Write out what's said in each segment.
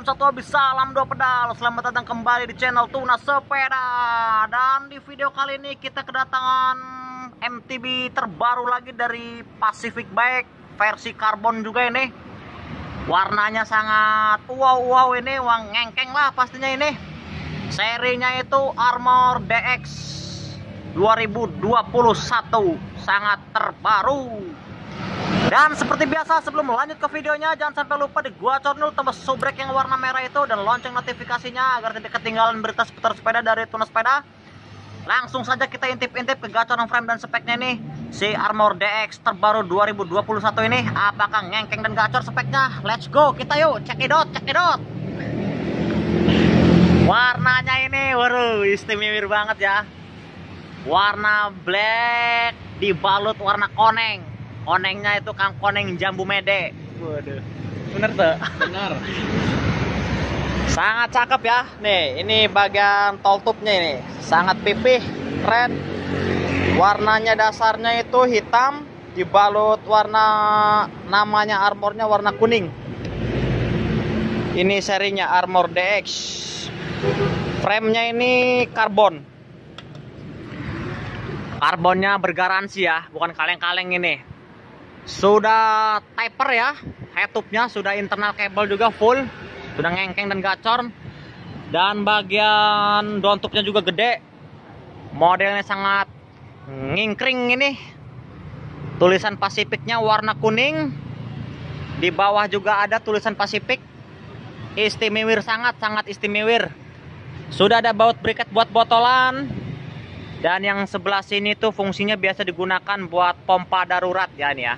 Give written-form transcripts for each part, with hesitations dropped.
Salam satu hobi, salam dua pedal. Selamat datang kembali di channel Tunas Sepeda. Dan di video kali ini kita kedatangan MTB terbaru lagi dari Pacific Bike, versi karbon juga ini. Warnanya sangat wow ini, wang ngengkeng lah pastinya ini. Serinya itu Armour DX 2021, sangat terbaru. Dan seperti biasa sebelum lanjut ke videonya, jangan sampai lupa digacor dulu tombol subrek yang warna merah itu dan lonceng notifikasinya agar tidak ketinggalan berita seputar sepeda dari Tunas Sepeda. Langsung saja kita intip-intip kegacoran frame dan speknya nih. Si Armour DX terbaru 2021 ini apakah ngengkeng dan gacor speknya? Let's go, kita yuk cekidot. Warnanya ini waduh istimewa banget ya. Warna black dibalut warna koneng. Konengnya itu kang koneng jambu mede. Waduh. Bener tuh? Bener. Sangat cakep ya. Nih, ini bagian tall tube-nya ini. Sangat pipih, keren. Warnanya dasarnya itu hitam dibalut warna, namanya armornya warna kuning. Ini serinya Armour DX. Frame-nya ini karbon. Karbonnya bergaransi ya, bukan kaleng-kaleng ini. Sudah taper ya, headtube-nya sudah internal cable juga full, sudah ngengkeng dan gacor. Dan bagian dontubnya juga gede. Modelnya sangat ngingkring ini. Tulisan Pacific-nya warna kuning. Di bawah juga ada tulisan Pacific. Istimewir, sangat istimewir. Sudah ada baut briket buat botolan. Dan yang sebelah sini tuh fungsinya biasa digunakan buat pompa darurat ya ini ya.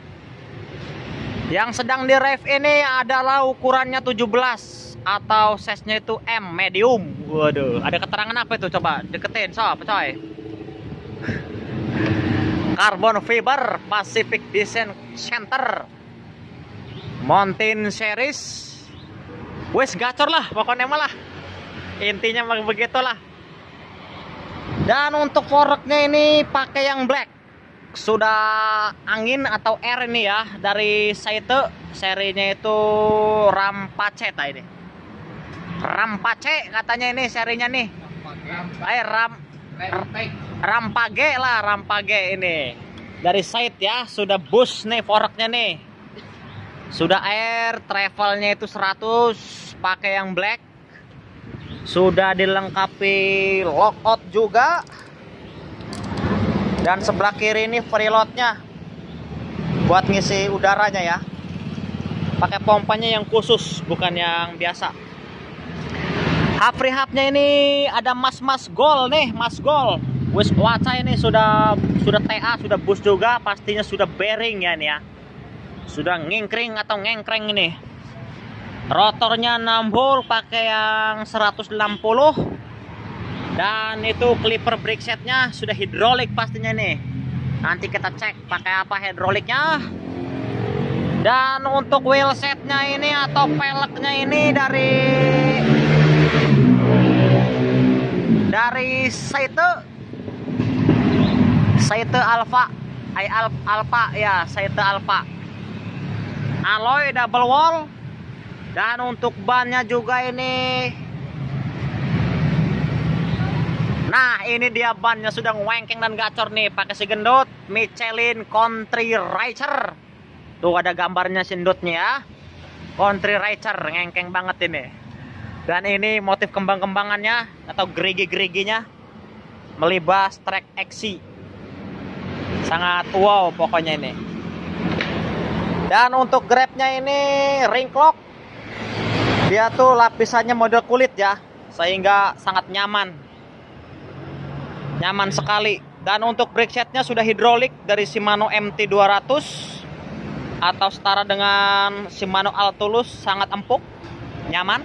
Yang sedang di rev ini adalah ukurannya 17 atau size-nya itu M medium. Waduh, ada keterangan apa itu coba deketin sob, coy. Carbon fiber Pacific Design Center Mountain Series. Wes gacor lah pokoknya malah. Intinya begitulah. Dan untuk forknya ini pakai yang black. Sudah angin atau air ini ya, dari Saito. Serinya itu Rampage ini. Rampage katanya ini serinya nih. Rampage ini. Dari Saito ya, sudah boost nih forknya nih. Sudah air, travelnya itu 100 pakai yang black. Sudah dilengkapi lockout juga. Dan sebelah kiri ini freeloadnya buat ngisi udaranya ya. Pakai pompanya yang khusus, bukan yang biasa. Free hubnya ini ada mas gold nih, mas gold. Wis waca ini sudah TA, sudah bus juga, pastinya sudah bearing ya ini ya. Sudah ngingkring atau ngengkreng ini. Rotornya 6 hole pakai yang 160. Dan itu clipper brake setnya sudah hidrolik pastinya nih. Nanti kita cek pakai apa hidroliknya. Dan untuk wheel setnya ini atau peleknya ini dari Saito Alfa. Alloy double wall. Dan untuk bannya juga ini. Nah, ini dia bannya sudah ngewengkeng dan gacor nih, pakai si gendut Michelin Country Racer. Tuh ada gambarnya si gendutnya ya. Country Racer ngengkeng banget ini. Dan ini motif kembang-kembangannya atau gerigi-geriginya melibas track XC. Sangat wow pokoknya ini. Dan untuk grabnya ini ring clock. Dia tuh lapisannya model kulit ya, sehingga sangat nyaman sekali. Dan untuk brake setnya sudah hidrolik dari Shimano MT 200 atau setara dengan Shimano Altulus, sangat empuk, nyaman.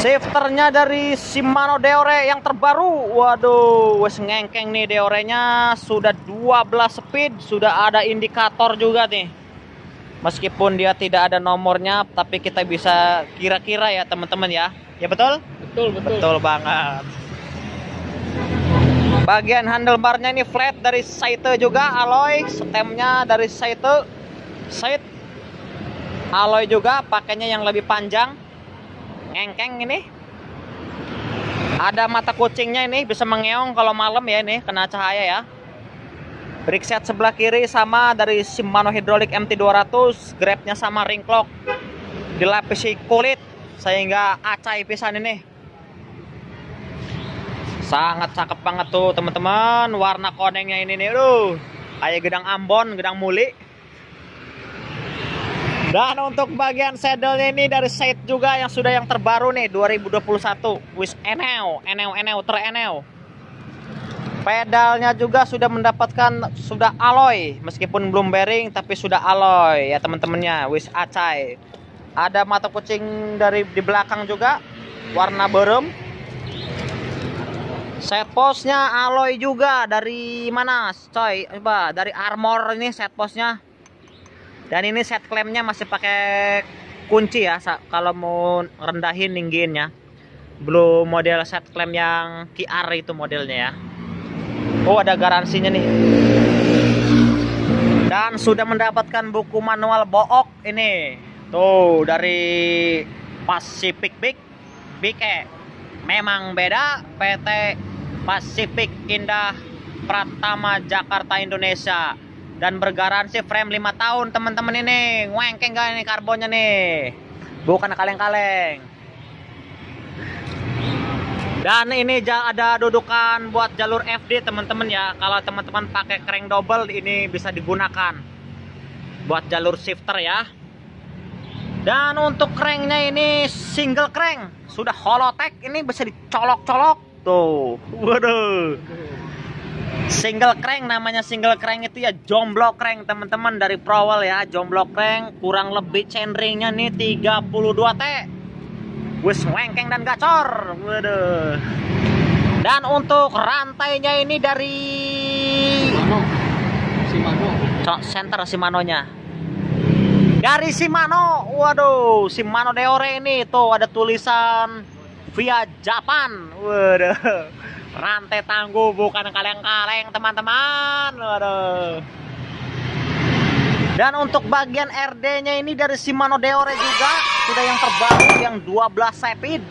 Shifternya dari Shimano Deore yang terbaru. Waduh, wes ngengkeng nih Deorenya, sudah 12 speed, sudah ada indikator juga nih. Meskipun dia tidak ada nomornya, tapi kita bisa kira-kira ya teman-teman ya. Ya betul? Betul. Betul banget. Bagian handlebarnya ini flat dari Saito juga, alloy. Stemnya dari Saito. Alloy juga, pakainya yang lebih panjang. ngengkeng ini. Ada mata kucingnya ini, bisa mengeong kalau malam ya ini, kena cahaya ya. Brake set sebelah kiri sama dari Shimano Hydraulic MT 200, grabnya sama ring clock. Dilapisi kulit sehingga acai pisan ini. Sangat cakep banget tuh teman-teman, warna konengnya ini nih, aduh. Kayak gedang Ambon, gedang Muli. Dan untuk bagian saddle-nya ini dari Saito juga yang sudah yang terbaru nih 2021. Wis eneo. Pedalnya juga sudah mendapatkan sudah alloy, meskipun belum bearing tapi sudah alloy ya teman-temannya, wis acai. Ada mata kucing dari di belakang juga warna berem. Set postnya alloy juga dari mana coy? Coba dari Armour ini set postnya. Dan ini set klemnya masih pakai kunci ya, kalau mau rendahin ninggiin ya. Belum model set klem yang QR itu modelnya ya. Oh ada garansinya nih. Dan sudah mendapatkan buku manual book ini. Tuh dari Pacific Bike. Memang beda, PT Pacific Indah Pratama Jakarta Indonesia. Dan bergaransi frame 5 tahun teman-teman ini. Ngengkeng gak ini karbonnya nih? Bukan kaleng-kaleng. Dan ini ada dudukan buat jalur FD teman-teman ya. Kalau teman-teman pakai crank double ini bisa digunakan buat jalur shifter ya. Dan untuk cranknya ini single crank, sudah holotek, ini bisa dicolok-colok. Tuh, waduh. Single crank, namanya single crank itu ya jomblo crank teman-teman, dari Prowl ya, jomblo crank, kurang lebih chainringnya nih 32T. Wis wengkeng dan gacor. Waduh. Dan untuk rantainya ini dari Shimano. Center Shimano-nya. Dari Shimano. Waduh, Shimano Deore ini tuh ada tulisan via Japan. Waduh. Rantai tangguh bukan kaleng-kaleng teman-teman. Waduh. Dan untuk bagian RD-nya ini dari Shimano Deore juga, sudah yang terbaru yang 12 speed.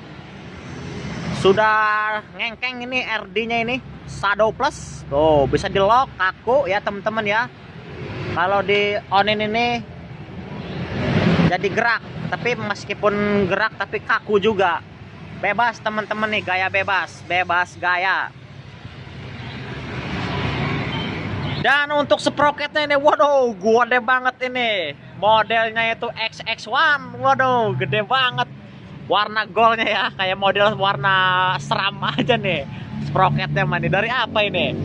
Sudah ngengkeng ini RD-nya ini Shadow Plus. Tuh, bisa di-lock kaku ya teman-teman ya. Kalau di onin ini jadi gerak, tapi meskipun gerak tapi kaku juga. Bebas teman-teman nih, gaya bebas gaya. Dan untuk sproketnya ini, waduh, gede banget ini. Modelnya itu XX1, waduh, gede banget. Warna goldnya ya, kayak model warna seram aja nih. Sproketnya mana? Dari apa ini?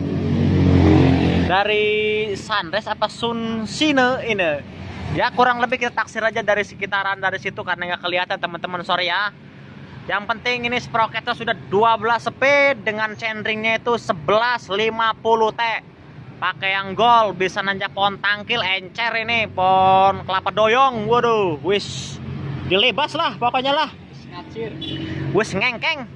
Dari Sunrise apa Sunsine ini? Ya kurang lebih kita taksir aja dari sekitaran dari situ karena nggak kelihatan teman-teman, sorry ya. Yang penting ini sprocketnya sudah 12 speed dengan chainringnya itu 1150T. Pakai yang gold bisa nanjak pohon tangkil, encer ini, pohon kelapa doyong. Waduh, wis dilebas lah pokoknya lah. Wis ngengkeng.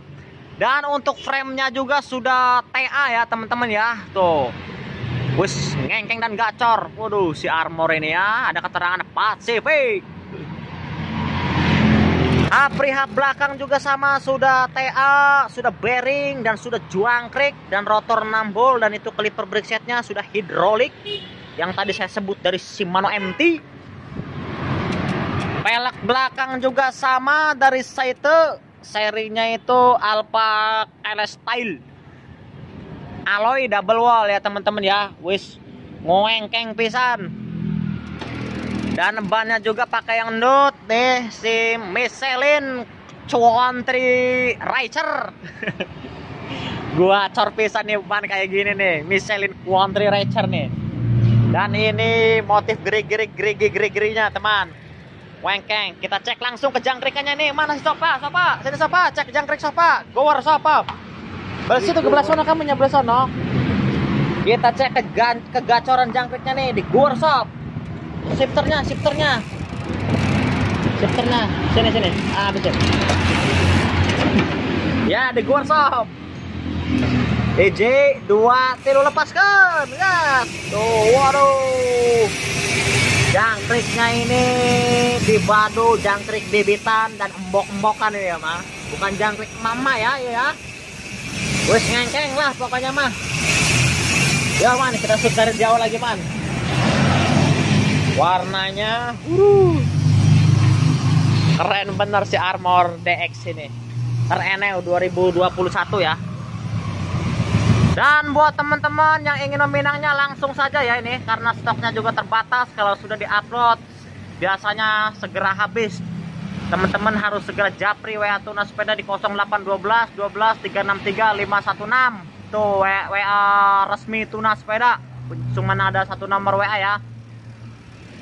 Dan untuk framenya juga sudah TA ya teman-teman ya. Tuh. Wis ngengkeng dan gacor. Waduh, si Armour ini ya, ada keterangan Pacific. Aprihab belakang juga sama, sudah TA, sudah bearing, dan sudah jangkrik, dan rotor 6 bolt, dan itu kaliper brake setnya sudah hidrolik yang tadi saya sebut dari Shimano MT. Pelek belakang juga sama dari Saito, serinya itu Alfa LS Style, alloy double wall ya teman-teman ya, wis ngengkeng pisan. Dan bannya juga pakai yang nut nih, si Michelin Country Racer. Gua corpisan nih ban kayak gini nih, Michelin Country Racer nih. Dan ini motif gerigi-geriginya teman. Wengkeng, kita cek langsung ke jangkrikannya nih. Mana si Sopa? Sini Sopa, cek jangkrik Sopa. Gower Sopa. Belas itu ke belah sono, kamu nyebelah sono. Kita cek ke gacoran jangkriknya nih di gower Sop. Shifternya sini betul ya, di gower Sop EJ 2 tilu lepaskan gas tuh, waduh Jangkriknya ini dibadu jangkrik bibitan dan embok-embokan ya mah, bukan jangkrik mama ya, ya. Wes ngengkeng lah pokoknya mah. Ya man, kita shoot dari jauh lagi man. Warnanya keren bener si Armour DX ini. Tereneo 2021 ya. Dan buat teman-teman yang ingin meminangnya langsung saja ya ini, karena stoknya juga terbatas. Kalau sudah diupload biasanya segera habis. Teman-teman harus segera japri WA Tunas Sepeda di 0812 12 363 516. Tuh WA resmi Tunas Sepeda, cuman ada satu nomor WA ya.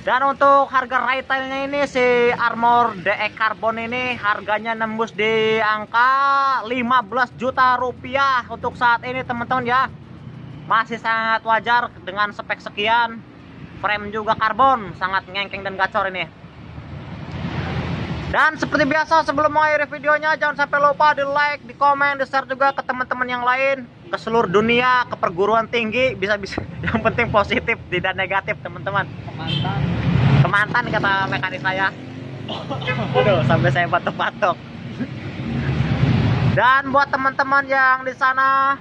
Dan untuk harga retailnya ini si Armour DX Carbon ini harganya nembus di angka 15 juta rupiah untuk saat ini teman-teman ya. Masih sangat wajar dengan spek sekian. Frame juga karbon, sangat ngengkeng dan gacor ini. Dan seperti biasa sebelum mengakhiri videonya jangan sampai lupa di like, di komen, di share juga ke teman-teman yang lain. Ke seluruh dunia, ke perguruan tinggi, bisa-bisa. Yang penting positif, tidak negatif, teman-teman. Kemantan kata mekanik saya. Aduh, sampai saya batuk-batuk. Dan buat teman-teman yang di sana,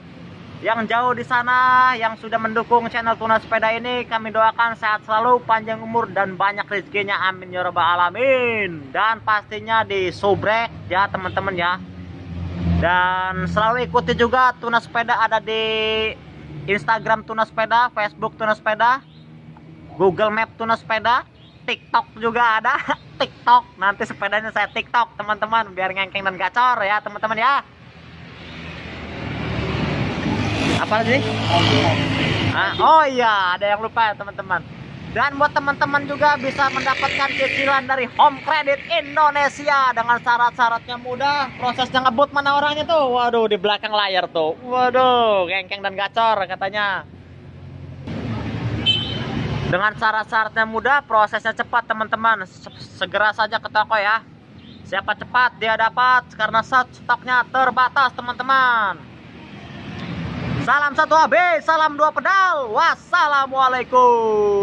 yang jauh di sana, yang sudah mendukung channel Tunas Sepeda ini, kami doakan sehat selalu, panjang umur dan banyak rezekinya. Amin ya robbal alamin. Dan pastinya di subrek ya, teman-teman ya. Dan selalu ikuti juga Tunas Sepeda, ada di Instagram Tunas Sepeda, Facebook Tunas Sepeda, Google Map Tunas Sepeda, TikTok juga ada. TikTok, nanti sepedanya saya TikTok teman-teman, biar ngengkeng dan gacor ya teman-teman ya. Apa lagi? Oh iya, ada yang lupa ya teman-teman. Dan buat teman-teman juga bisa mendapatkan cicilan dari Home Credit Indonesia dengan syarat-syaratnya mudah. Prosesnya ngebut mana orangnya tuh? Waduh, di belakang layar tuh. Waduh, gengkeng dan gacor katanya. Dengan syarat-syaratnya mudah, prosesnya cepat teman-teman. Segera saja ke toko ya. Siapa cepat dia dapat, karena stoknya terbatas teman-teman. Salam satu AB, salam dua pedal. Wassalamualaikum.